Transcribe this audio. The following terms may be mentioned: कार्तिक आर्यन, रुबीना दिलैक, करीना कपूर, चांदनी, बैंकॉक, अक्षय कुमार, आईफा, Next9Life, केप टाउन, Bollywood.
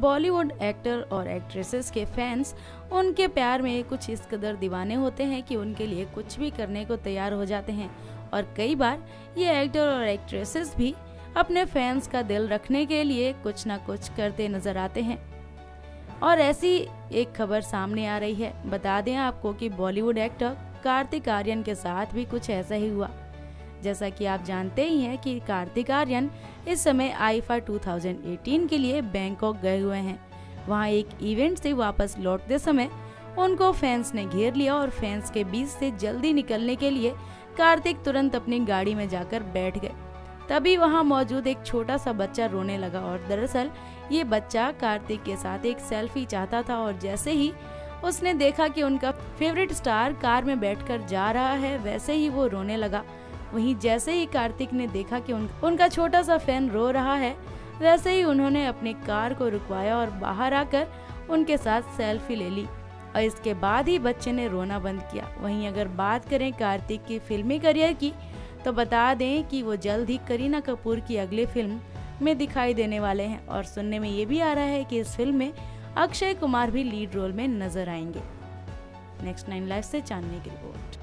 Bollywood actor और actresses के fans उनके प्यार में कुछ इस कदर दीवाने होते हैं कि उनके लिए कुछ भी करने को तैयार हो जाते हैं। और कई बार ये एक्टर और एक्ट्रेसेस भी अपने फैंस का दिल रखने के लिए कुछ ना कुछ करते नजर आते हैं। और ऐसी एक खबर सामने आ रही है। बता दें आपको कि बॉलीवुड एक्टर कार्तिक आर्यन के साथ भी कुछ ऐसा ही हुआ। जैसा कि आप जानते ही हैं कि कार्तिक आर्यन इस समय आईफा 2018 के लिए बैंकॉक गए हुए हैं। वहां एक इवेंट से वापस लौटते समय उनको फैंस ने घेर लिया और फैंस के बीच से जल्दी निकलने के लिए कार्तिक तुरंत अपनी गाड़ी में जाकर बैठ गए। तभी वहां मौजूद एक छोटा सा बच्चा रोने लगा और दरअसल ये बच्चा कार्तिक के साथ एक सेल्फी चाहता था। और जैसे ही उसने देखा कि उनका फेवरेट स्टार कार में बैठकर जा रहा है, वैसे ही वो रोने लगा। वहीं जैसे ही कार्तिक ने देखा कि उनका छोटा सा फैन रो रहा है, वैसे ही उन्होंने अपनी कार को रुकवाया और बाहर आकर उनके साथ सेल्फी ले ली और इसके बाद ही बच्चे ने रोना बंद किया। वहीं अगर बात करें कार्तिक की फिल्मी करियर की, तो बता दें कि वो जल्द ही करीना कपूर की अगली फिल्म में दिखाई देने वाले हैं। और सुनने में ये भी आ रहा है कि इस फिल्म में अक्षय कुमार भी लीड रोल में नजर आएंगे। नेक्स्ट 9 लाइफ से चांदनी की रिपोर्ट।